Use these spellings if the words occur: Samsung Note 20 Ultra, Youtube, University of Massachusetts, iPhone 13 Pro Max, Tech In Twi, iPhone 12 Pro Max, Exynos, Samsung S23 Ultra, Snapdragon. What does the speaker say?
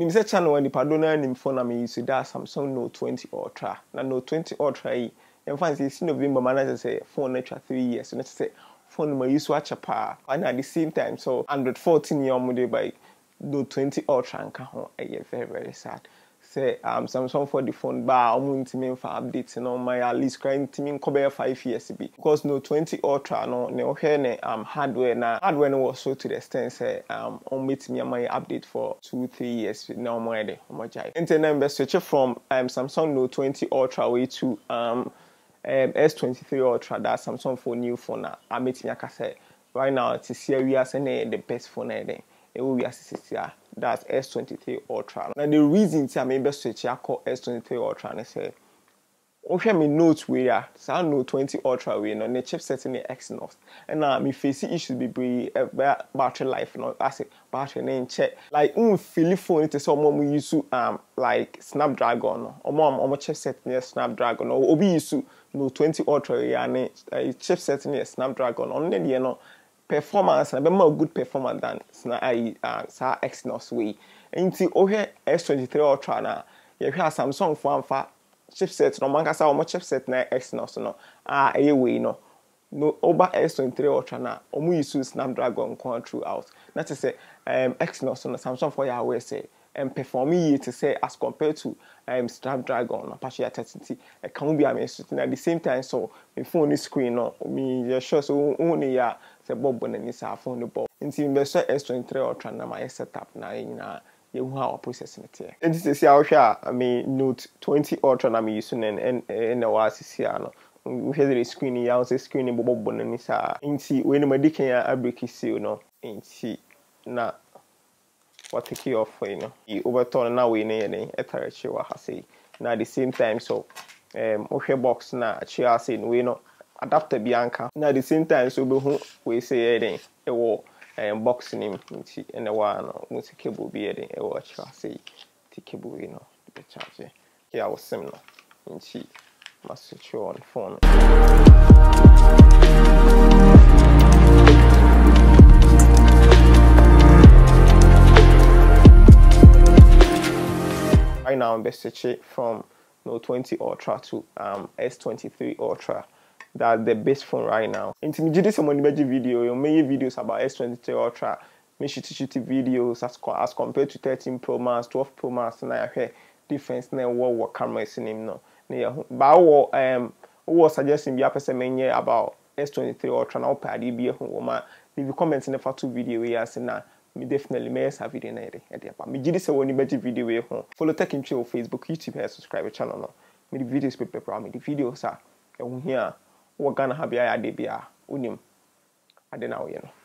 nimse channel wani padona ni mfona mi yisuda Samsung Note 20 Ultra. Na Note 20 Ultra hii, ya mfansi si November manager say phone extra 3 years. So let's say phone my use watch pa. And at the same time, so 114 year old by Note 20 Ultra and kaho very sad. Say Samsung for the phone bar omuntimin for updates no my at least crying timin cover 5 years be because Note 20 Ultra no ne ohwe ne hardware no was so to the extent say omitimi my update for 2-3 years no more dey omoja internet best switch from Samsung Note 20 Ultra way to S23 Ultra that Samsung for new phone na amitimi akase right now to see we are saying the best phone there. It will be assisted. That's S23 Ultra. Now the reason I may be switch I call S23 Ultra and I say, okay, me note we are. So I know 20 Ultra we no the chipset in the Exynos. And now me face issues be battery life. No, I say battery name check. Like feel phone it is someone we use like Snapdragon or more chipset near Snapdragon or we use Note 20 Ultra we are chipset near Snapdragon. Only you know. Performance and be more good performance than sa Exynos way. Inti ohe S23 Ultra na ye hwa Samsung phone fa chipset no manka sa omo chipset na Exynos no eye way no no oba S23 Ultra na omo use Snapdragon come throughout. That is say Exynos no Samsung for your way say perform ye to say as compared to Snapdragon no Apache 30 it can be am so at the same time so my phone screen no me sure so only ya Bob when it's our phone bob. In the investor S23 Ultra na my setup na you how processing it here. And this is how I mean Note 20 Ultra na me using and no. We had the screen here on the screen in Bob when it's our in see when my dick and I break it seal no in see na what the key off you know you overturn now we need any ethernet you have say now at the same time so okay box na she has in we know adapter Bianca. Now at the same time, so we say anything. It was boxing him, and the one we say cable be anything. It was say the cable, you know, the charger. Yeah, I was similar. And she must switch on phone. Right now, I'm best to check from Note 20 Ultra to S23 Ultra. That's the best phone right now. Intimidate someone in video, you make videos about S23 Ultra, make sure to shoot videos as compared to 13 Pro Max, 12 Pro Max, and I hear difference now what camera is in him now. But what was suggesting be a person about S23 Ultra now per DB woman. Leave a comment in the for 2 video we are saying now. Me definitely may have video na ere. Me jidi se woni beji video we home. Follow Tech In Twi on Facebook, YouTube, and subscribe to the channel now. Me the videos paper around me the videos are here. We're gonna have a idea, unim. I don't know, you know.